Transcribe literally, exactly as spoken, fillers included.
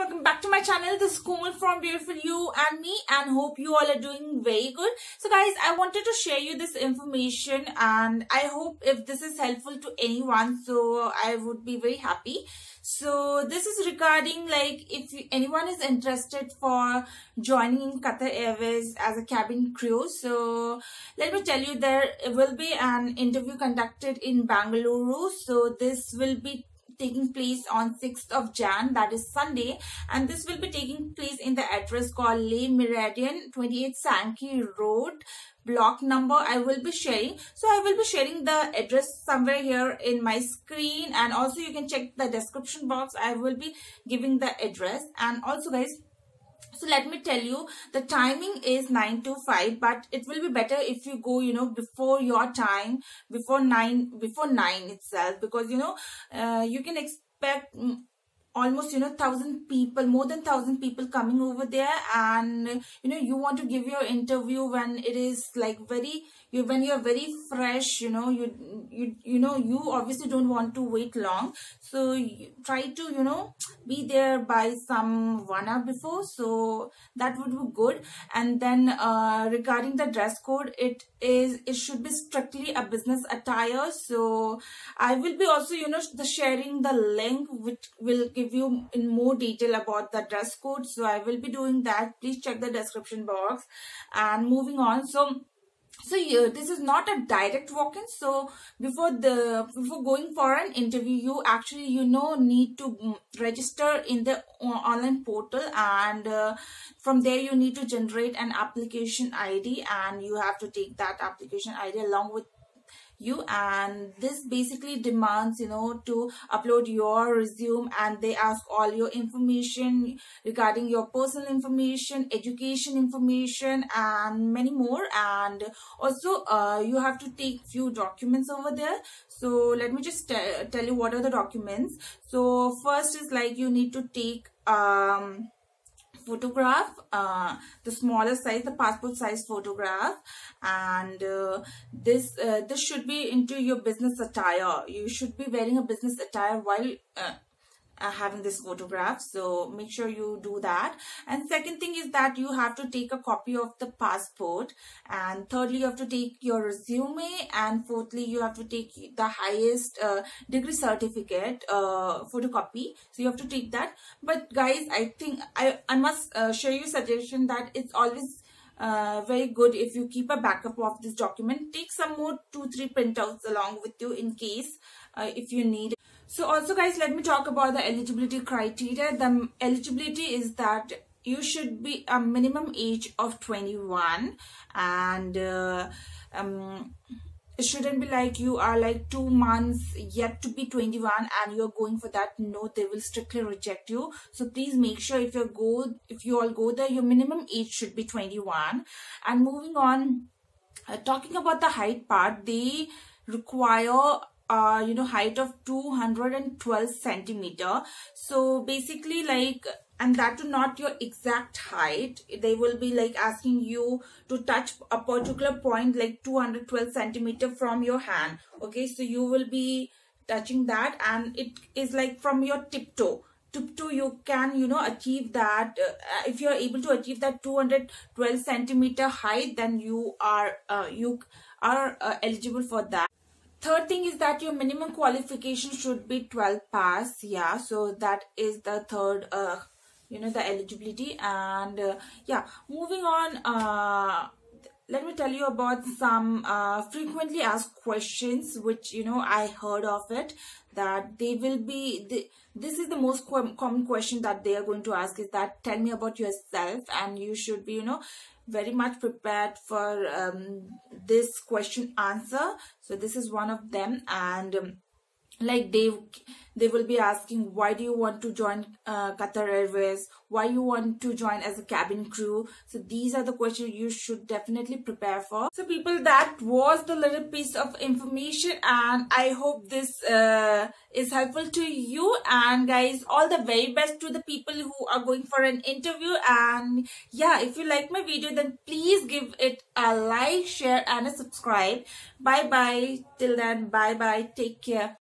welcome back to my channel. This is Komal from Beautiful U and Me, and hope you all are doing very good. So guys, I wanted to share you this information and I hope if this is helpful to anyone, so I would be very happy. So this is regarding like if anyone is interested for joining Qatar Airways as a cabin crew. So let me tell you, there will be an interview conducted in Bangalore. So this will be taking place on sixth of Jan, that is Sunday, and this will be taking place in the address called Le Meridien, twenty-eight Sankey Road, block number. I will be sharing, so I will be sharing the address somewhere here in my screen, and also you can check the description box. I will be giving the address. And also guys, so let me tell you, the timing is nine to five, but it will be better if you go, you know, before your time, before nine, before nine itself, because you know, uh, you can expect almost, you know, thousand people, more than thousand people coming over there, and you know, you want to give your interview when it is like very, you when you're very fresh, you know, you you you know, you obviously don't want to wait long, so you try to, you know, be there by some one hour before, so that would be good. And then uh, regarding the dress code, it is it should be strictly a business attire. So I will be also, you know, the sharing the link which will give you in more detail about the dress code, so I will be doing that. Please check the description box. And moving on, so so yeah, this is not a direct walk-in. So before the before going for an interview, you actually, you know, need to register in the online portal, and uh, from there you need to generate an application I D, and you have to take that application I D along with you, and this basically demands, you know, to upload your resume, and they ask all your information regarding your personal information, education information, and many more. And also uh, you have to take few documents over there. So let me just tell you what are the documents. So first is like you need to take um photograph, uh, the smaller size, the passport size photograph, and uh, this uh, this should be into your business attire. You should be wearing a business attire while uh, uh, having this photograph, so make sure you do that. And second thing is that you have to take a copy of the passport, and thirdly you have to take your resume, and fourthly you have to take the highest uh, degree certificate uh, photocopy, so you have to take that. But guys, I think I, I must uh, share you a suggestion that it's always Uh, very good if you keep a backup of this document. Take some more two three printouts along with you in case uh, if you need. So also guys, let me talk about the eligibility criteria. The eligibility is that you should be a minimum age of twenty-one, and uh, um it shouldn't be like you are like two months yet to be twenty-one and you're going for that. No, they will strictly reject you. So please make sure if you go, if you all go there, your minimum age should be twenty-one. And moving on, uh, talking about the height part, they require uh, you know, height of two hundred twelve centimeter. So basically like, and that to not your exact height, they will be like asking you to touch a particular point like two hundred twelve centimeter from your hand. Okay, so you will be touching that, and it is like from your tiptoe. Tiptoe you can, you know, achieve that. Uh, if you are able to achieve that two hundred twelve centimeter height, then you are uh, you are uh, eligible for that. Third thing is that your minimum qualification should be twelve pass. Yeah, so that is the third uh, you know, the eligibility. And uh, yeah, moving on, uh, let me tell you about some uh, frequently asked questions, which, you know, I heard of it, that they will be, they, this is the most com common question that they are going to ask, is that tell me about yourself. And you should be, you know, very much prepared for um, this question answer. So this is one of them. And um, like they they will be asking, why do you want to join uh, Qatar Airways? Why you want to join as a cabin crew? So these are the questions you should definitely prepare for. So people, that was the little piece of information, and I hope this uh, is helpful to you. And guys, all the very best to the people who are going for an interview. And yeah, if you like my video, then please give it a like, share, and a subscribe. Bye bye. Till then, bye bye. Take care.